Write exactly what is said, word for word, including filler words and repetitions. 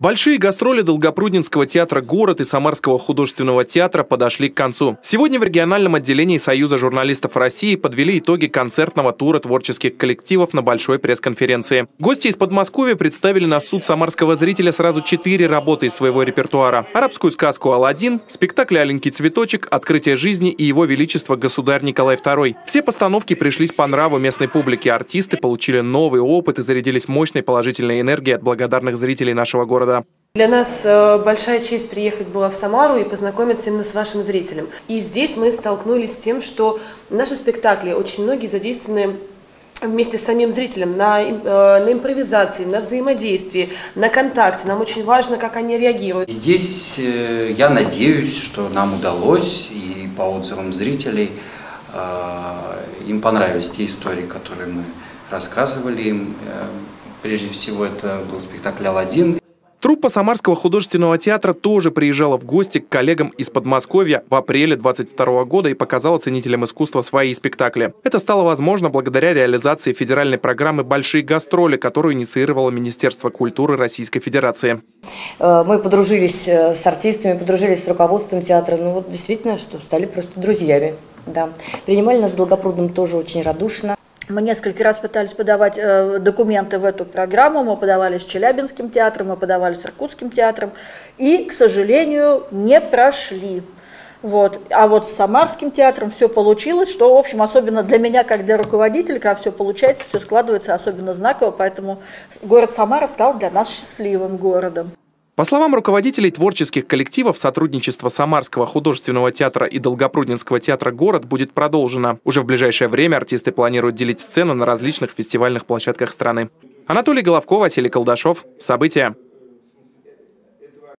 Большие гастроли Долгопрудненского театра «Город» и Самарского художественного театра подошли к концу. Сегодня в региональном отделении Союза журналистов России подвели итоги концертного тура творческих коллективов на большой пресс-конференции. Гости из Подмосковья представили на суд самарского зрителя сразу четыре работы из своего репертуара: арабскую сказку «Аладдин», спектакль «Аленький цветочек», «Открытие жизни» и «Его Величество Государь Николай второй». Все постановки пришлись по нраву местной публике, артисты получили новый опыт и зарядились мощной положительной энергией от благодарных зрителей нашего города. Для нас большая честь приехать была в Самару и познакомиться именно с вашим зрителем. И здесь мы столкнулись с тем, что наши спектакли очень многие задействованы вместе с самим зрителем на, на импровизации, на взаимодействии, на контакте. Нам очень важно, как они реагируют. Здесь я надеюсь, что нам удалось, и по отзывам зрителей им понравились те истории, которые мы рассказывали им. Прежде всего, это был спектакль «Аладдин». Труппа Самарского художественного театра тоже приезжала в гости к коллегам из Подмосковья в апреле две тысячи двадцать второго года и показала ценителям искусства свои спектакли. Это стало возможно благодаря реализации федеральной программы «Большие гастроли», которую инициировало Министерство культуры Российской Федерации. Мы подружились с артистами, подружились с руководством театра. Ну вот действительно, что стали просто друзьями. Да. Принимали нас в Долгопрудном тоже очень радушно. Мы несколько раз пытались подавать документы в эту программу, мы подавали с Челябинским театром, мы подавали с Иркутским театром и, к сожалению, не прошли. Вот. А вот с Самарским театром все получилось, что, в общем, особенно для меня, как для руководителя, когда все получается, все складывается особенно знаково, поэтому город Самара стал для нас счастливым городом. По словам руководителей творческих коллективов, сотрудничество Самарского художественного театра и Долгопрудненского театра «Город» будет продолжено. Уже в ближайшее время артисты планируют делить сцену на различных фестивальных площадках страны. Анатолий Головко, Василий Колдашов. События.